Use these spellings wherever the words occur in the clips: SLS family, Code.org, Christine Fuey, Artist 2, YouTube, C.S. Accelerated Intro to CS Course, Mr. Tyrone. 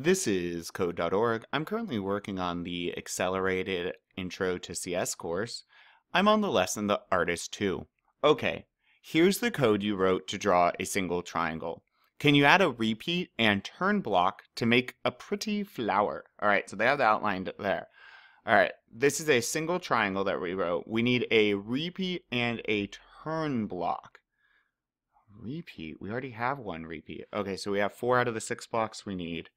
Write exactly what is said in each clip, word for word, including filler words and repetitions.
This is code dot org. I'm currently working on the Accelerated Intro to C S course. I'm on the lesson the Artist two. Okay, here's the code you wrote to draw a single triangle. Can you add a repeat and turn block to make a pretty flower? All right, so they have that outlined there. All right, this is a single triangle that we wrote. We need a repeat and a turn block. Repeat, we already have one repeat. Okay, so we have four out of the six blocks we need.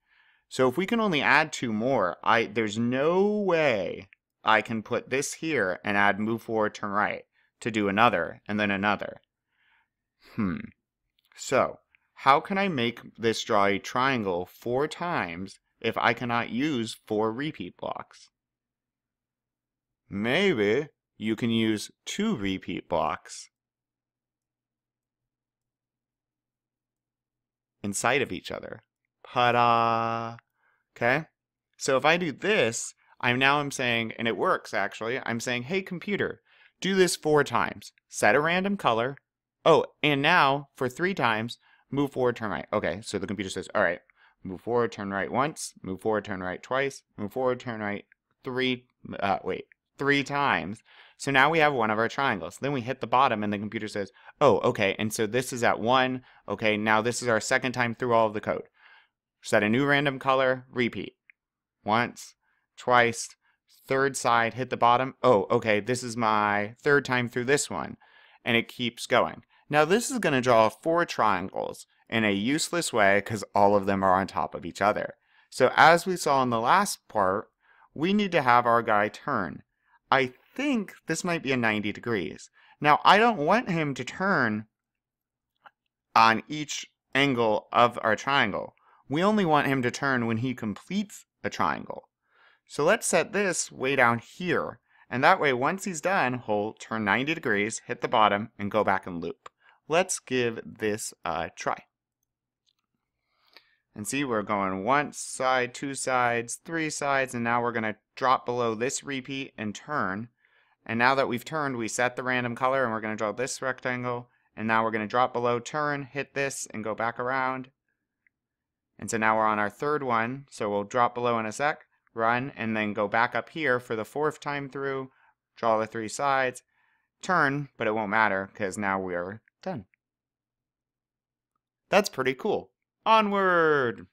So if we can only add two more, I there's no way I can put this here and add move forward, turn right to do another and then another. Hmm. So how can I make this draw a triangle four times if I cannot use four repeat blocks? Maybe you can use two repeat blocks inside of each other. Ta-da! Okay, so if I do this, I'm now I'm saying, and it works actually, I'm saying, hey computer, do this four times, set a random color, oh, and now for three times, move forward, turn right. Okay, so the computer says, all right, move forward, turn right once, move forward, turn right twice, move forward, turn right three, uh, wait, three times. So now we have one of our triangles. Then we hit the bottom and the computer says, oh, okay, and so this is at one, okay, now this is our second time through all of the code. Set a new random color, repeat. Once, twice, third side, hit the bottom. Oh, okay, this is my third time through this one. And it keeps going. Now this is going to draw four triangles in a useless way because all of them are on top of each other. So as we saw in the last part, we need to have our guy turn. I think this might be a ninety degrees. Now I don't want him to turn on each angle of our triangle. We only want him to turn when he completes a triangle. So let's set this way down here. And that way, once he's done, he'll turn ninety degrees, hit the bottom, and go back and loop. Let's give this a try. And see, we're going one side, two sides, three sides, and now we're going to drop below this repeat and turn. And now that we've turned, we set the random color, and we're going to draw this rectangle. And now we're going to drop below, turn, hit this, and go back around. And so now we're on our third one, so we'll drop below in a sec, run, and then go back up here for the fourth time through, draw the three sides, turn, but it won't matter because now we're done. That's pretty cool. Onward!